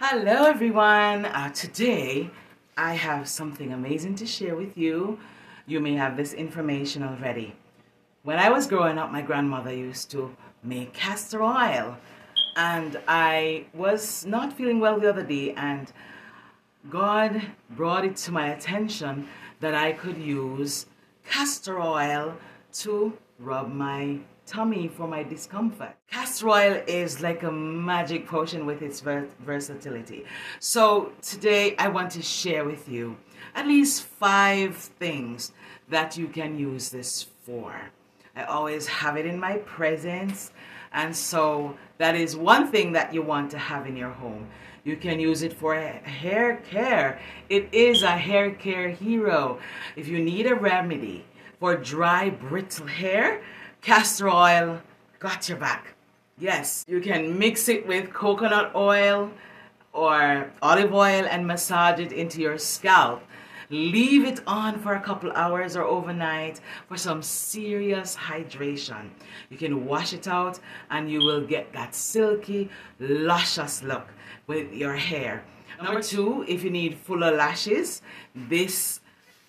Hello everyone! Today I have something amazing to share with you. You may have this information already. When I was growing up, my grandmother used to make castor oil, and I was not feeling well the other day, and God brought it to my attention that I could use castor oil to rub my tummy for my discomfort. Castor oil is like a magic potion with its versatility. So today I want to share with you at least 5 things that you can use this for. I always have it in my presence, and so that is one thing that you want to have in your home. You can use it for hair care. It is a hair care hero. If you need a remedy for dry, brittle hair, castor oil got your back. Yes, you can mix it with coconut oil or olive oil and massage it into your scalp. Leave it on for a couple hours or overnight for some serious hydration. You can wash it out and you will get that silky, luscious look with your hair. Number 2, if you need fuller lashes, this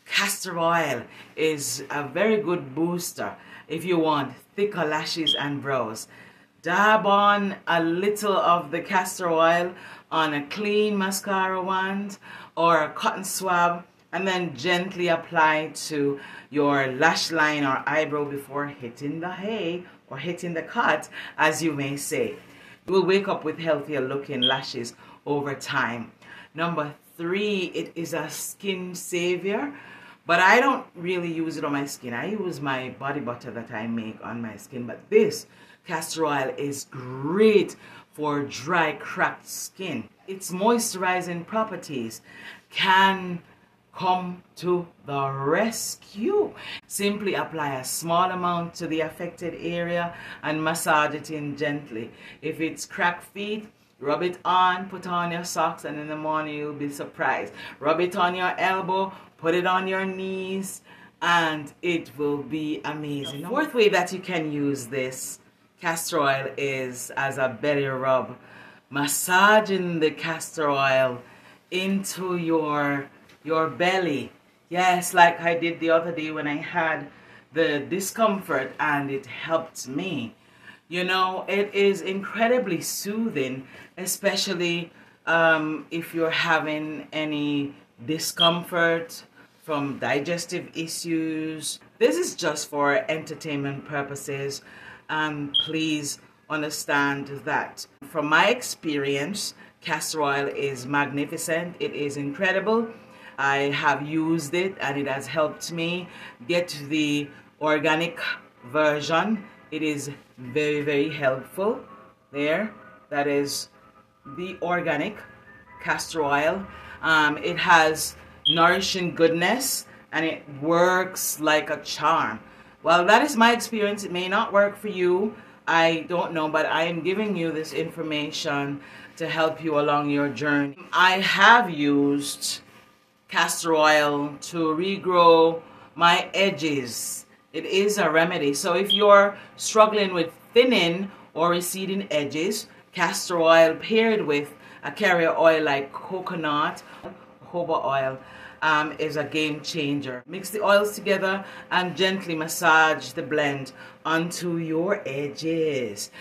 castor oil is a very good booster. If you want thicker lashes and brows, dab on a little of the castor oil on a clean mascara wand or a cotton swab, and then gently apply to your lash line or eyebrow before hitting the hay or hitting the cut, as you may say. You will wake up with healthier looking lashes over time. Number 3, it is a skin savior. But I don't really use it on my skin. I use my body butter that I make on my skin. But this castor oil is great for dry, cracked skin. Its moisturizing properties can come to the rescue. Simply apply a small amount to the affected area and massage it in gently. If it's cracked feet, rub it on, put on your socks, and in the morning you'll be surprised. Rub it on your elbow, put it on your knees, and it will be amazing. The 4th way that you can use this castor oil is as a belly rub. Massaging the castor oil into your belly. Yes, like I did the other day when I had the discomfort, and it helped me. You know, it is incredibly soothing, especially if you're having any discomfort from digestive issues. This is just for entertainment purposes. Please understand that from my experience, castor oil is magnificent. It is incredible. I have used it and it has helped me get the organic version. It is very, very helpful. There, that is the organic castor oil. It has nourishing goodness and it works like a charm. Well, that is my experience. It may not work for you. I don't know, but I am giving you this information to help you along your journey. I have used castor oil to regrow my edges. It is a remedy. So if you're struggling with thinning or receding edges, castor oil paired with a carrier oil like coconut, jojoba oil, is a game changer. Mix the oils together and gently massage the blend onto your edges.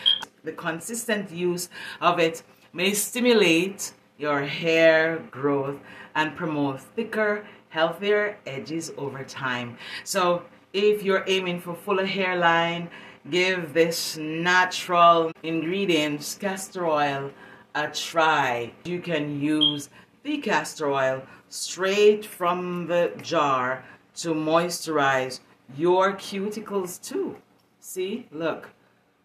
The consistent use of it may stimulate your hair growth and promote thicker, healthier edges over time. So if you're aiming for fuller hairline, give this natural ingredients, castor oil, a try. You can use the castor oil straight from the jar to moisturize your cuticles too. See, look,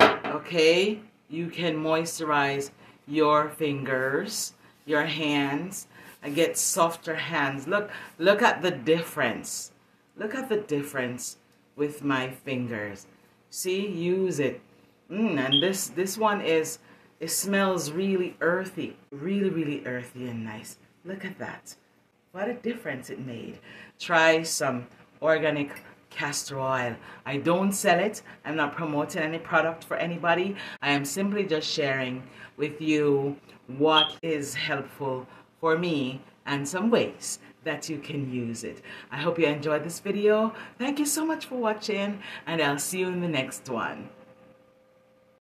okay? You can moisturize your fingers, your hands, and get softer hands. Look at the difference. Look at the difference with my fingers. See, use it. And this one is, it smells really earthy. Really, really earthy and nice. Look at that. What a difference it made. Try some organic castor oil. I don't sell it. I'm not promoting any product for anybody. I am simply just sharing with you what is helpful for me and some ways that you can use it. I hope you enjoyed this video. Thank you so much for watching, and I'll see you in the next one.